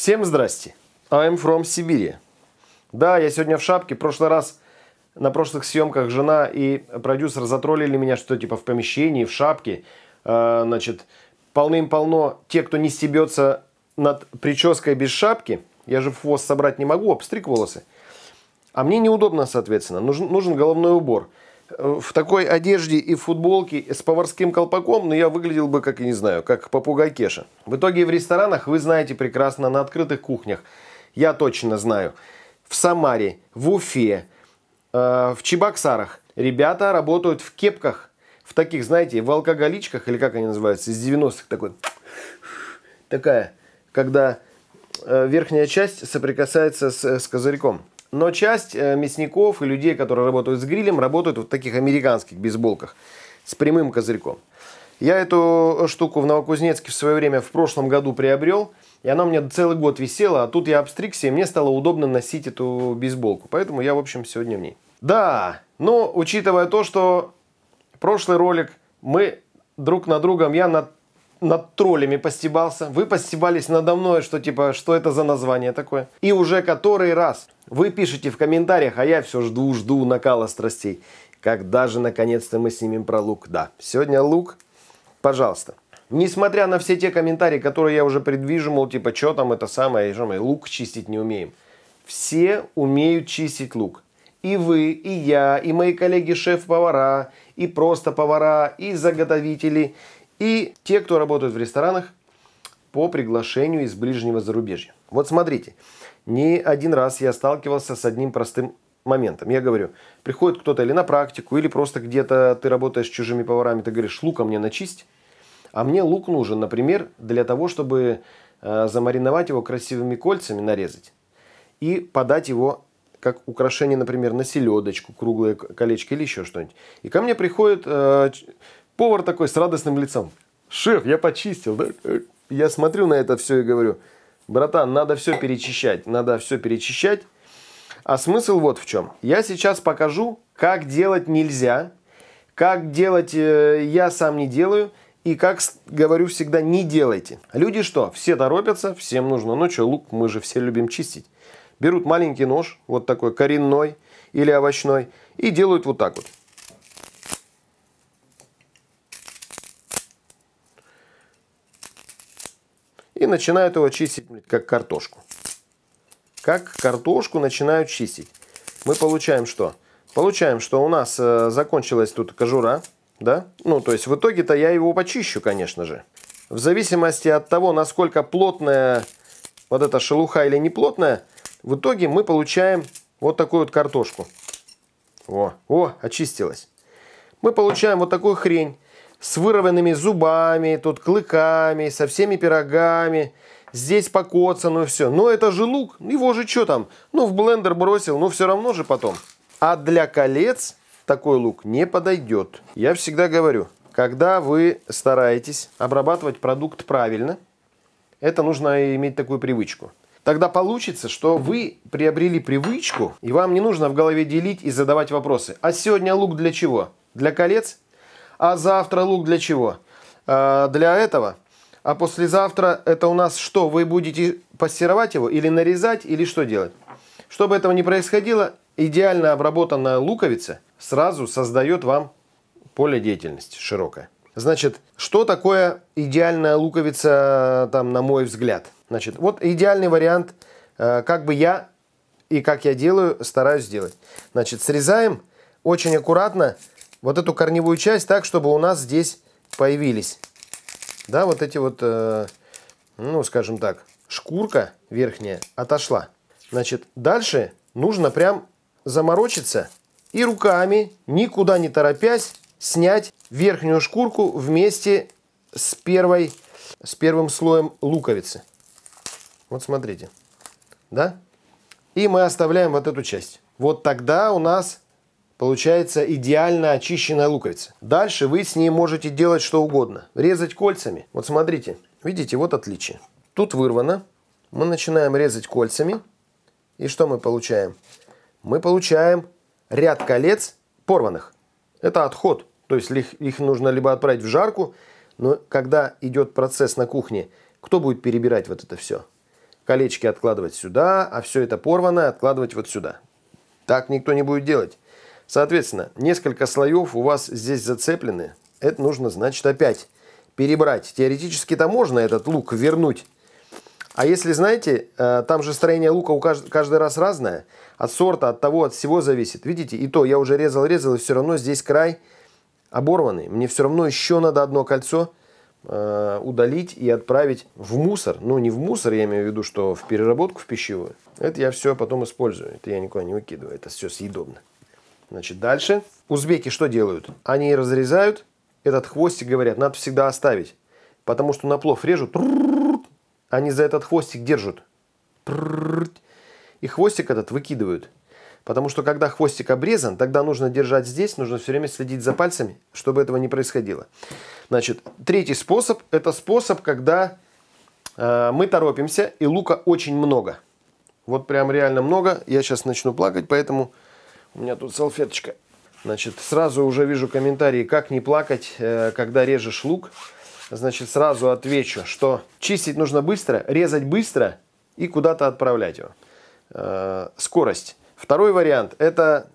Всем здрасте, I'm from Сибири. Да, я сегодня в шапке, в прошлый раз на прошлых съемках жена и продюсер затроллили меня, что типа в помещении, в шапке, значит, полным-полно те, кто не стебется над прической без шапки, я же в хвост собрать не могу, обстриг волосы, а мне неудобно, соответственно, нужен головной убор. В такой одежде и футболке с поварским колпаком, но я выглядел бы, как, я не знаю, как попугай Кеша. В итоге в ресторанах, вы знаете прекрасно, на открытых кухнях, я точно знаю, в Самаре, в Уфе, в Чебоксарах ребята работают в кепках, в таких, знаете, в алкоголичках, или как они называются, из 90-х такой, такая, когда верхняя часть соприкасается с козырьком. Но часть мясников и людей, которые работают с грилем, работают в таких американских бейсболках с прямым козырьком. Я эту штуку в Новокузнецке в свое время в прошлом году приобрел, и она у меня целый год висела, а тут я обстригся, и мне стало удобно носить эту бейсболку. Поэтому я, в общем, сегодня в ней. Да, но учитывая то, что прошлый ролик мы друг на другом, я над троллями постебался, вы постебались надо мной, что типа, что это за название такое. И уже который раз вы пишете в комментариях, а я все жду накала страстей. Когда же наконец-то мы снимем про лук? Да, сегодня лук, пожалуйста. Несмотря на все те комментарии, которые я уже предвижу, мол, типа, что там это самое, что мы лук чистить не умеем. Все умеют чистить лук. И вы, и я, и мои коллеги-шеф-повара, и просто повара, и заготовители, и те, кто работают в ресторанах по приглашению из ближнего зарубежья. Вот смотрите, не один раз я сталкивался с одним простым моментом. Я говорю, приходит кто-то или на практику, или просто где-то ты работаешь с чужими поварами, ты говоришь, лука мне начисть. А мне лук нужен, например, для того, чтобы замариновать его красивыми кольцами, нарезать. И подать его как украшение, например, на селедочку, круглые колечки или еще что-нибудь. И ко мне приходит... повар такой с радостным лицом. Шеф, я почистил, да? Я смотрю на это все и говорю, братан, надо все перечищать. А смысл вот в чем. Я сейчас покажу, как делать нельзя, как делать я сам не делаю, и как говорю всегда, не делайте. Люди что, все торопятся, всем нужно, ну что, лук, мы же все любим чистить. Берут маленький нож, вот такой коренной или овощной, и делают вот так вот. И начинают его чистить как картошку. Как картошку начинают чистить. Мы получаем что? Получаем, что у нас закончилась тут кожура. Да? Ну, то есть в итоге-то я его почищу, конечно же. В зависимости от того, насколько плотная вот эта шелуха или не плотная, в итоге мы получаем вот такую вот картошку. О, очистилась. Мы получаем вот такую хрень. С вырванными зубами, тут клыками, со всеми пирогами. Здесь покоцано, все. Но это же лук, его же что там? Ну, в блендер бросил, но все равно же потом. А для колец такой лук не подойдет. Я всегда говорю, когда вы стараетесь обрабатывать продукт правильно, это нужно иметь такую привычку. Тогда получится, что вы приобрели привычку, и вам не нужно в голове делить и задавать вопросы. А сегодня лук для чего? Для колец? А завтра лук для чего? Для этого. А послезавтра это у нас что? Вы будете пассеровать его или нарезать, или что делать? Чтобы этого не происходило, идеально обработанная луковица сразу создает вам поле деятельности широкое. Значит, что такое идеальная луковица, там, на мой взгляд? Значит, вот идеальный вариант, как бы я и как я делаю, стараюсь делать. Значит, срезаем очень аккуратно. Вот эту корневую часть так, чтобы у нас здесь появились, да, вот эти вот, ну, скажем так, шкурка верхняя отошла. Значит, дальше нужно прям заморочиться и руками, никуда не торопясь, снять верхнюю шкурку вместе с первым слоем луковицы. Вот смотрите, да? И мы оставляем вот эту часть. Вот тогда у нас... получается идеально очищенная луковица. Дальше вы с ней можете делать что угодно. Резать кольцами. Вот смотрите, видите, вот отличие. Тут вырвано. Мы начинаем резать кольцами. И что мы получаем? Мы получаем ряд колец порванных. Это отход. То есть их нужно либо отправить в жарку, но когда идет процесс на кухне, кто будет перебирать вот это все? колечки откладывать сюда, а все это порванное откладывать вот сюда. Так никто не будет делать. Соответственно, несколько слоев у вас здесь зацеплены. Это нужно, значит, опять перебрать. Теоретически-то можно этот лук вернуть. А если, знаете, там же строение лука у каждый раз разное. От сорта, от того, от всего зависит. Видите, и то я уже резал, и все равно здесь край оборванный. Мне все равно еще надо одно кольцо удалить и отправить в мусор. Ну, не в мусор, я имею в виду, что в переработку в пищевую. Это я все потом использую. Это я никуда не выкидываю. Это все съедобно. Значит, дальше. Узбеки что делают? Они разрезают этот хвостик, говорят, надо всегда оставить. Потому что на плов режут. Они за этот хвостик держат. И хвостик этот выкидывают. Потому что когда хвостик обрезан, тогда нужно держать здесь, нужно все время следить за пальцами, чтобы этого не происходило. Значит, третий способ, это способ, когда мы торопимся, и лука очень много. Вот прям реально много. Я сейчас начну плакать, поэтому у меня тут салфеточка. Значит, сразу уже вижу комментарии, как не плакать, когда режешь лук. Значит, сразу отвечу, что чистить нужно быстро, резать быстро и куда-то отправлять его. Скорость. Второй вариант – это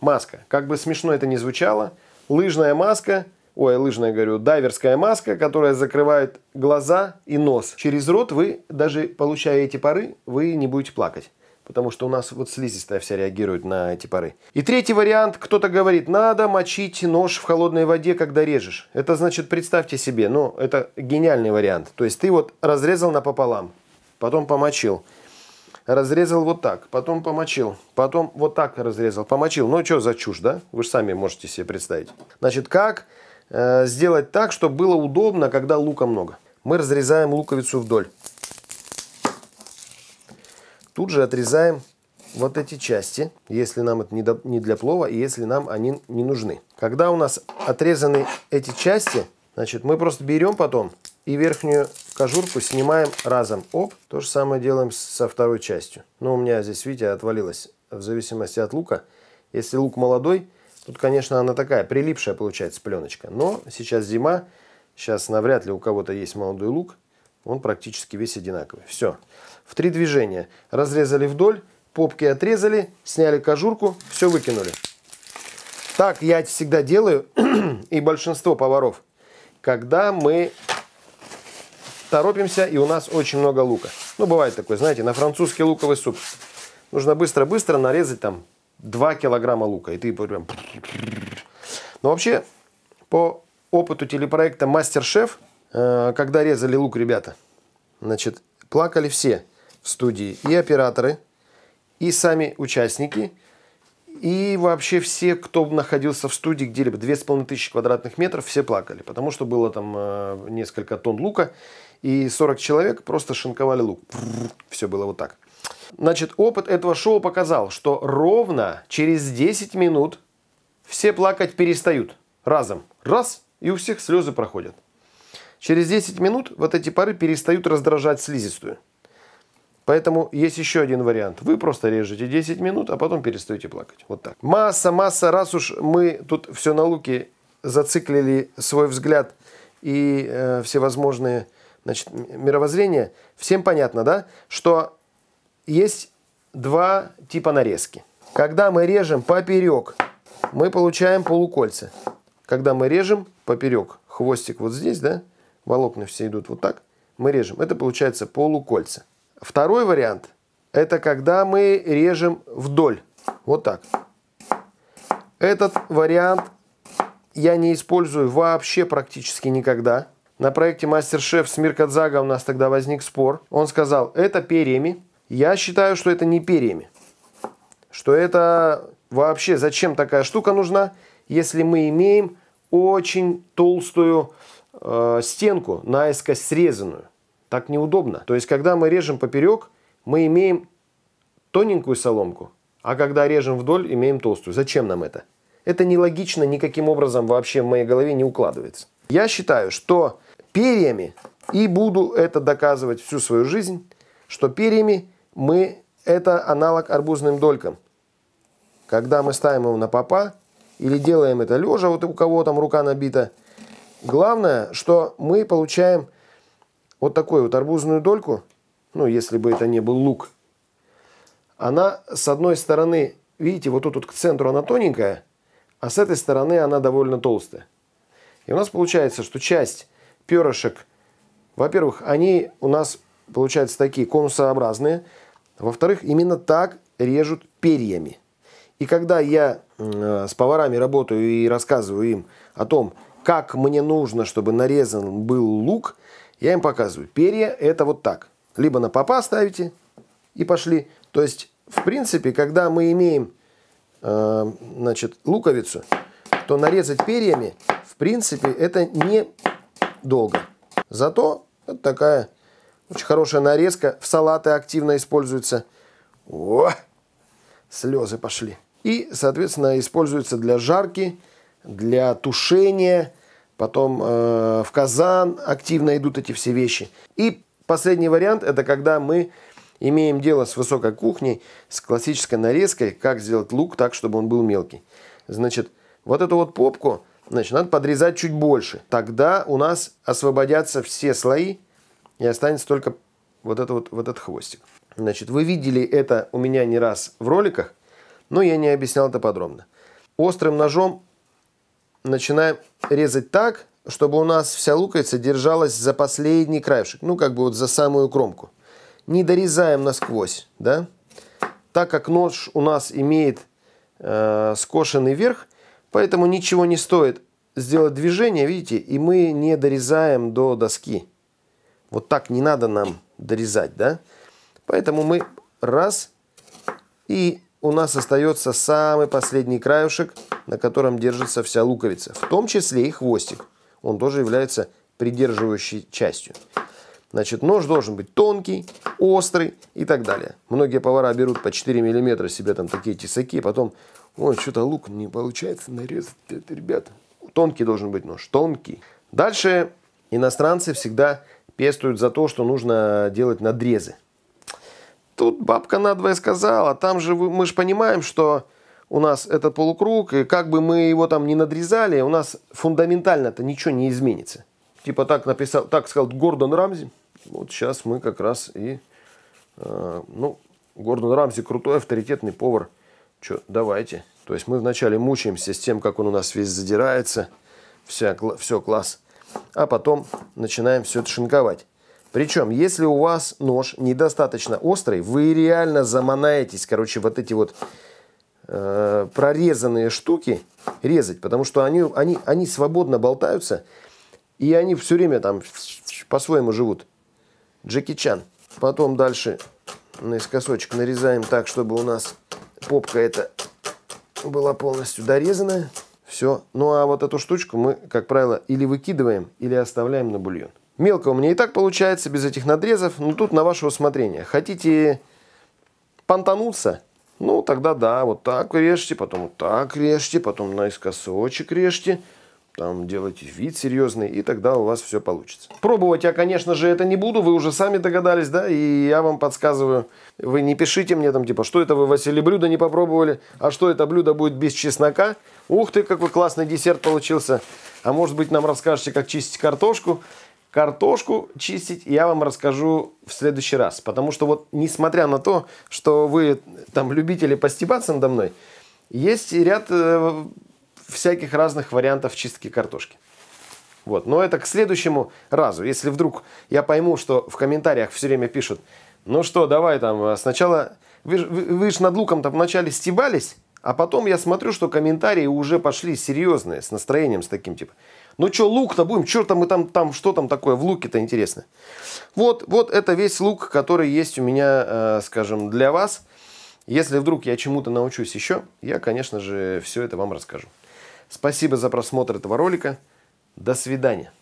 маска. Как бы смешно это ни звучало, лыжная маска, дайверская маска, которая закрывает глаза и нос. Через рот вы, даже получая эти пары, вы не будете плакать. Потому что у нас вот слизистая вся реагирует на эти пары. И третий вариант. Кто-то говорит, надо мочить нож в холодной воде, когда режешь. Это значит, представьте себе, ну, это гениальный вариант. То есть ты вот разрезал напополам, потом помочил. Разрезал вот так, потом помочил. Потом вот так разрезал, помочил. Ну, что за чушь, да? Вы же сами можете себе представить. Значит, как сделать так, чтобы было удобно, когда лука много? Мы разрезаем луковицу вдоль. Тут же отрезаем вот эти части, если нам это не для плова, и если нам они не нужны. Когда у нас отрезаны эти части, значит, мы просто берем потом и верхнюю кожурку снимаем разом. Оп, то же самое делаем со второй частью. Но у меня здесь, видите, отвалилось в зависимости от лука. Если лук молодой, тут, конечно, она такая прилипшая получается пленочка. Но сейчас зима, сейчас навряд ли у кого-то есть молодой лук. Он практически весь одинаковый. Все. В три движения. Разрезали вдоль, попки отрезали, сняли кожурку, все выкинули. Так я всегда делаю, и большинство поваров, когда мы торопимся, и у нас очень много лука. Ну, бывает такое, знаете, на французский луковый суп. Нужно быстро-быстро нарезать там 2 килограмма лука. И ты прям... Но вообще, по опыту телепроекта «Мастер-шеф», когда резали лук, ребята, значит, плакали все в студии. И операторы, и сами участники, и вообще все, кто находился в студии где-либо. 2500 квадратных метров, все плакали. Потому что было там несколько тонн лука, и 40 человек просто шинковали лук. Все было вот так. Значит, опыт этого шоу показал, что ровно через 10 минут все плакать перестают. Разом. Раз, и у всех слезы проходят. Через 10 минут вот эти пары перестают раздражать слизистую. Поэтому есть еще один вариант. Вы просто режете 10 минут, а потом перестаете плакать. Вот так. Масса, раз уж мы тут все на луке зациклили свой взгляд и всевозможные, значит, мировоззрения, всем понятно, да, что есть два типа нарезки. Когда мы режем поперек, мы получаем полукольца. Когда мы режем поперек, хвостик вот здесь, да, волокна все идут вот так, мы режем. Это получается полукольца. Второй вариант, это когда мы режем вдоль. Вот так. Этот вариант я не использую вообще практически никогда. На проекте «Мастер-шеф» с Мир Кадзага у нас тогда возник спор. Он сказал, это перьями. Я считаю, что это не перьями. Что это вообще, зачем такая штука нужна, если мы имеем очень толстую стенку наискось срезанную. Так неудобно. То есть, когда мы режем поперек, мы имеем тоненькую соломку, а когда режем вдоль, имеем толстую. Зачем нам это? Это нелогично, никаким образом вообще в моей голове не укладывается. Я считаю, что перьями, и буду это доказывать всю свою жизнь, что перьями мы это аналог арбузным долькам. Когда мы ставим его на попа, или делаем это лежа, вот у кого там рука набита, главное, что мы получаем вот такую вот арбузную дольку, ну, если бы это не был лук, она с одной стороны, видите, вот тут вот к центру она тоненькая, а с этой стороны она довольно толстая. И у нас получается, что часть перышек, во-первых, они у нас получаются такие конусообразные, во-вторых, именно так режут перьями. И когда я с поварами работаю и рассказываю им о том, как мне нужно, чтобы нарезан был лук, я им показываю. Перья это вот так. Либо на попа ставите и пошли. То есть, в принципе, когда мы имеем значит, луковицу, то нарезать перьями, в принципе, это недолго. Зато вот такая очень хорошая нарезка. В салаты активно используется. О, слезы пошли. И, соответственно, используется для жарки, для тушения. Потом в казан активно идут эти все вещи. И последний вариант, это когда мы имеем дело с высокой кухней, с классической нарезкой, как сделать лук так, чтобы он был мелкий. Значит, вот эту вот попку, значит, надо подрезать чуть больше. Тогда у нас освободятся все слои и останется только вот этот хвостик. Значит, вы видели это у меня не раз в роликах, но я не объяснял это подробно. Острым ножом начинаем резать так, чтобы у нас вся луковица держалась за последний краешек, ну как бы вот за самую кромку. Не дорезаем насквозь, да? Так как нож у нас имеет скошенный верх, поэтому ничего не стоит сделать движение, видите, и мы не дорезаем до доски. Вот так не надо нам дорезать, да? Поэтому мы раз, и у нас остается самый последний краешек, на котором держится вся луковица, в том числе и хвостик. Он тоже является придерживающей частью. Значит, нож должен быть тонкий, острый и так далее. Многие повара берут по 4 мм себе там такие тесаки, потом, ой, что-то лук не получается нарезать, это, ребята. Тонкий должен быть нож, тонкий. Дальше иностранцы всегда пестуют за то, что нужно делать надрезы. Тут бабка надвое сказала, там же мы же понимаем, что у нас это полукруг, и как бы мы его там не надрезали, у нас фундаментально-то ничего не изменится. Типа так написал, так сказал Гордон Рамзи. Вот сейчас мы как раз и... ну, Гордон Рамзи крутой, авторитетный повар. Че, давайте. То есть мы вначале мучаемся с тем, как он у нас весь задирается. Все, класс. А потом начинаем все это шинковать. Причем, если у вас нож недостаточно острый, вы реально заманаетесь, короче, вот эти вот прорезанные штуки резать. Потому что они свободно болтаются. И они все время там по-своему живут. Джеки Чан. Потом дальше наискосочек нарезаем так, чтобы у нас попка эта была полностью дорезанная. Все. Ну а вот эту штучку мы, как правило, или выкидываем, или оставляем на бульон. Мелко у меня и так получается, без этих надрезов. Но тут на ваше усмотрение. Хотите понтануться? Ну тогда да, вот так режьте, потом вот так режьте, потом наискосочек режьте. Там делайте вид серьезный, и тогда у вас все получится. Пробовать я, конечно же, это не буду, вы уже сами догадались, да, и я вам подсказываю. Вы не пишите мне там, типа, что это вы, Василий, блюдо не попробовали, а что это блюдо будет без чеснока. Ух ты, какой классный десерт получился. А может быть, нам расскажете, как чистить картошку. Картошку чистить я вам расскажу в следующий раз. Потому что вот, несмотря на то, что вы там любители постебаться надо мной, есть ряд... всяких разных вариантов чистки картошки. Вот. Но это к следующему разу. Если вдруг я пойму, что в комментариях все время пишут, ну что, давай там сначала... Вы же над луком-то вначале стебались, а потом я смотрю, что комментарии уже пошли серьезные, с настроением, с таким типа. Ну что, лук-то будем? Черт, мы там что там такое в луке-то интересно? Вот это весь лук, который есть у меня, скажем, для вас. Если вдруг я чему-то научусь еще, я, конечно же, все это вам расскажу. Спасибо за просмотр этого ролика. До свидания.